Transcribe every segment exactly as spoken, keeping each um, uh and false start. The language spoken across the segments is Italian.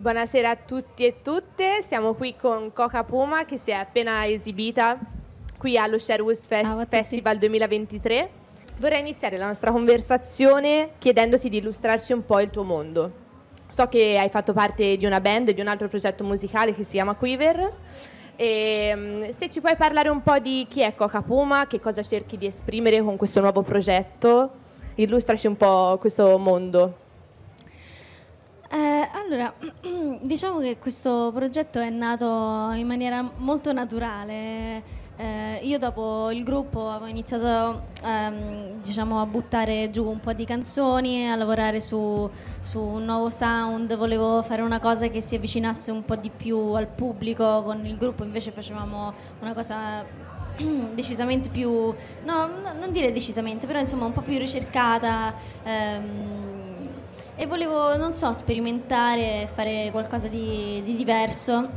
Buonasera a tutti e tutte, siamo qui con Coca Puma che si è appena esibita qui allo Sherwood Festival duemilaventitré. Vorrei iniziare la nostra conversazione chiedendoti di illustrarci un po' il tuo mondo. So che hai fatto parte di una band e di un altro progetto musicale che si chiama Quiver. E se ci puoi parlare un po' di chi è Coca Puma, che cosa cerchi di esprimere con questo nuovo progetto, illustraci un po' questo mondo. Eh, allora, diciamo che questo progetto è nato in maniera molto naturale. Eh, io dopo il gruppo avevo iniziato ehm, diciamo, a buttare giù un po' di canzoni, a lavorare su, su un nuovo sound, volevo fare una cosa che si avvicinasse un po' di più al pubblico. Con il gruppo invece facevamo una cosa decisamente più, no, non dire decisamente, però insomma un po' più ricercata, ehm, e volevo, non so, sperimentare, fare qualcosa di, di diverso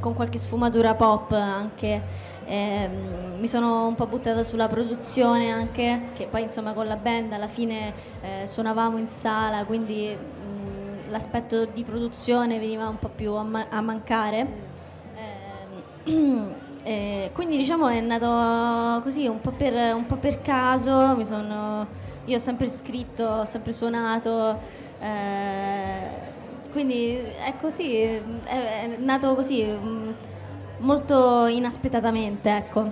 con qualche sfumatura pop anche. Eh, mi sono un po' buttata sulla produzione anche, che poi insomma con la band alla fine eh, suonavamo in sala, quindi mh, l'aspetto di produzione veniva un po' più a, ma- a mancare, eh, eh, quindi diciamo è nato così un po' per, un po' per caso. Mi sono, io ho sempre scritto, ho sempre suonato, eh, quindi è così, è, è nato così, mh, molto inaspettatamente, ecco.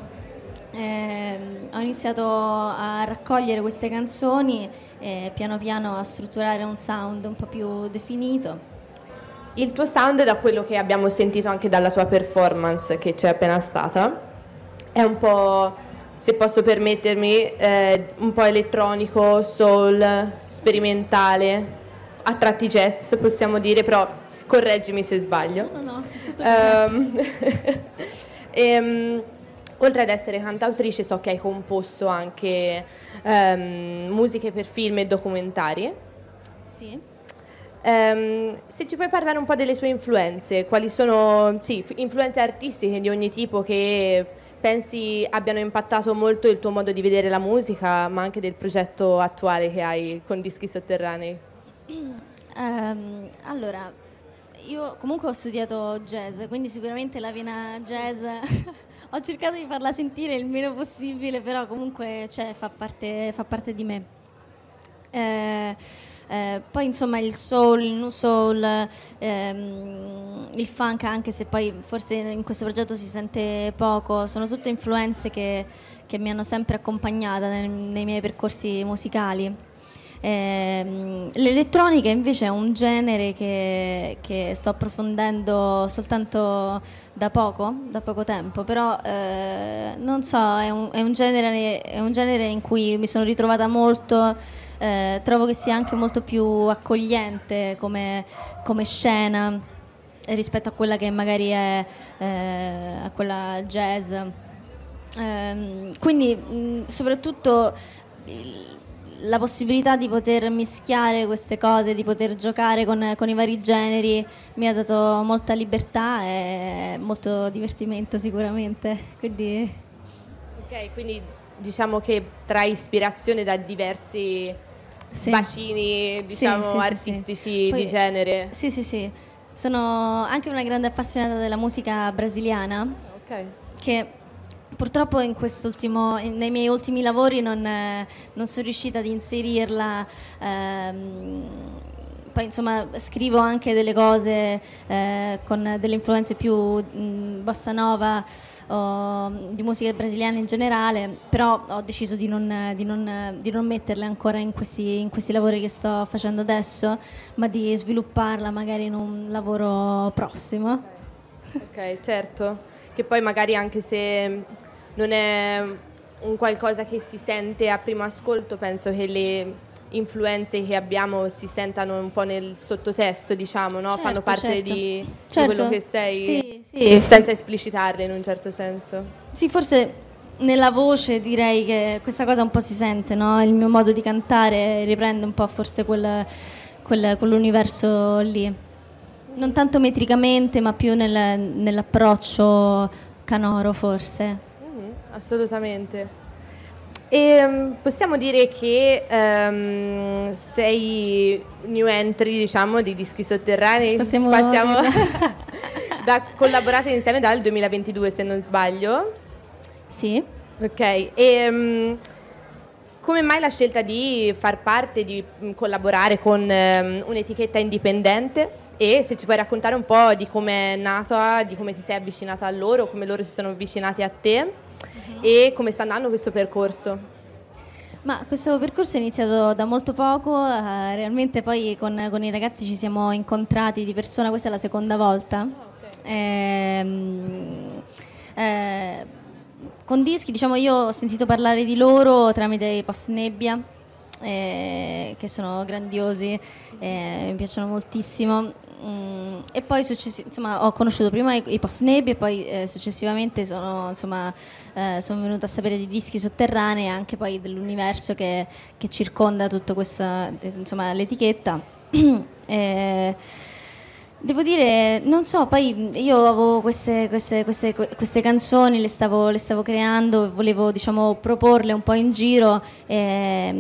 Eh, ho iniziato a raccogliere queste canzoni e piano piano a strutturare un sound un po' più definito. Il tuo sound, da quello che abbiamo sentito anche dalla tua performance che c'è appena stata, è un po', se posso permettermi, eh, un po' elettronico, soul, sperimentale, a tratti jazz possiamo dire, però correggimi se sbaglio. No, no, no. Um, e, oltre ad essere cantautrice, so che hai composto anche um, musiche per film e documentari. Sì. Um, se ci puoi parlare un po' delle tue influenze, quali sono, sì, influenze artistiche di ogni tipo che pensi abbiano impattato molto il tuo modo di vedere la musica, ma anche del progetto attuale che hai con Dischi Sotterranei? Um, allora, io comunque ho studiato jazz, quindi sicuramente la vena jazz ho cercato di farla sentire il meno possibile, però comunque cioè, fa, parte, fa parte di me. Eh, eh, poi insomma il soul, il nu soul, ehm, il funk, anche se poi forse in questo progetto si sente poco, sono tutte influenze che, che mi hanno sempre accompagnata nel, nei miei percorsi musicali. L'elettronica invece è un genere che, che sto approfondendo soltanto da poco, da poco tempo, però eh, non so, è un, è, un genere, è un genere in cui mi sono ritrovata molto, eh, trovo che sia anche molto più accogliente come, come scena rispetto a quella che magari è eh, a quella jazz, eh, quindi mh, soprattutto il, la possibilità di poter mischiare queste cose, di poter giocare con, con i vari generi, mi ha dato molta libertà e molto divertimento sicuramente. Quindi... Ok, quindi diciamo che trae ispirazione da diversi sì. bacini diciamo, sì, sì, artistici sì, sì. Poi, di genere. Sì, sì, sì. Sono anche una grande appassionata della musica brasiliana, okay. Che... purtroppo in quest'ultimo, nei miei ultimi lavori non, non sono riuscita ad inserirla, ehm, poi insomma scrivo anche delle cose eh, con delle influenze più mh, bossa nova o di musica brasiliana in generale, però ho deciso di non, di non, di non metterle ancora in questi, in questi lavori che sto facendo adesso, ma di svilupparla magari in un lavoro prossimo. Ok, certo. Che poi magari anche se non è un qualcosa che si sente a primo ascolto, penso che le influenze che abbiamo si sentano un po' nel sottotesto, diciamo, no? Certo, fanno parte certo. di, certo. di quello che sei, sì, sì. senza esplicitarle in un certo senso. Sì, forse nella voce direi che questa cosa un po' si sente, no? Il mio modo di cantare riprende un po' forse quel, quel, quell'universo lì. Non tanto metricamente, ma più nel, nell'approccio canoro, forse. Mm, assolutamente. E possiamo dire che um, sei new entry, diciamo, di Dischi Sotterranei. Passiamo, Passiamo da collaborate insieme dal duemilaventidue, se non sbaglio. Sì. Ok, e um, come mai la scelta di far parte, di collaborare con um, un'etichetta indipendente? E se ci puoi raccontare un po' di come è nata, di come ti sei avvicinata a loro, come loro si sono avvicinati a te. Uh-huh. E come sta andando questo percorso? Ma questo percorso è iniziato da molto poco, eh, realmente poi con, con i ragazzi ci siamo incontrati di persona, questa è la seconda volta. Oh, okay. eh, eh, con Dischi, diciamo, io ho sentito parlare di loro tramite i Post Nebbia, eh, che sono grandiosi, eh, mi piacciono moltissimo. Mm, e poi insomma, ho conosciuto prima i, i Post Nebbia e poi eh, successivamente sono, insomma, eh, sono venuta a sapere di Dischi Sotterranei e anche poi dell'universo che, che circonda tutta questa, insomma, l'etichetta. eh, Devo dire, non so, poi io avevo queste, queste, queste, queste canzoni, le stavo, le stavo creando, volevo, diciamo, proporle un po' in giro, e,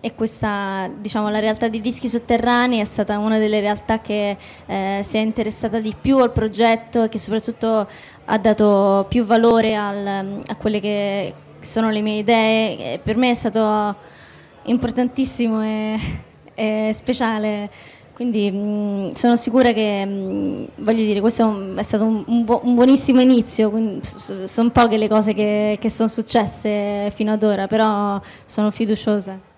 e questa, diciamo, la realtà di Dischi Sotterranei è stata una delle realtà che eh, si è interessata di più al progetto e che soprattutto ha dato più valore al, a quelle che sono le mie idee. E per me è stato importantissimo e, e speciale. Quindi mh, sono sicura che, mh, voglio dire, questo è, un, è stato un, un, bu- un buonissimo inizio, sono poche le cose che, che sono successe fino ad ora, però sono fiduciosa.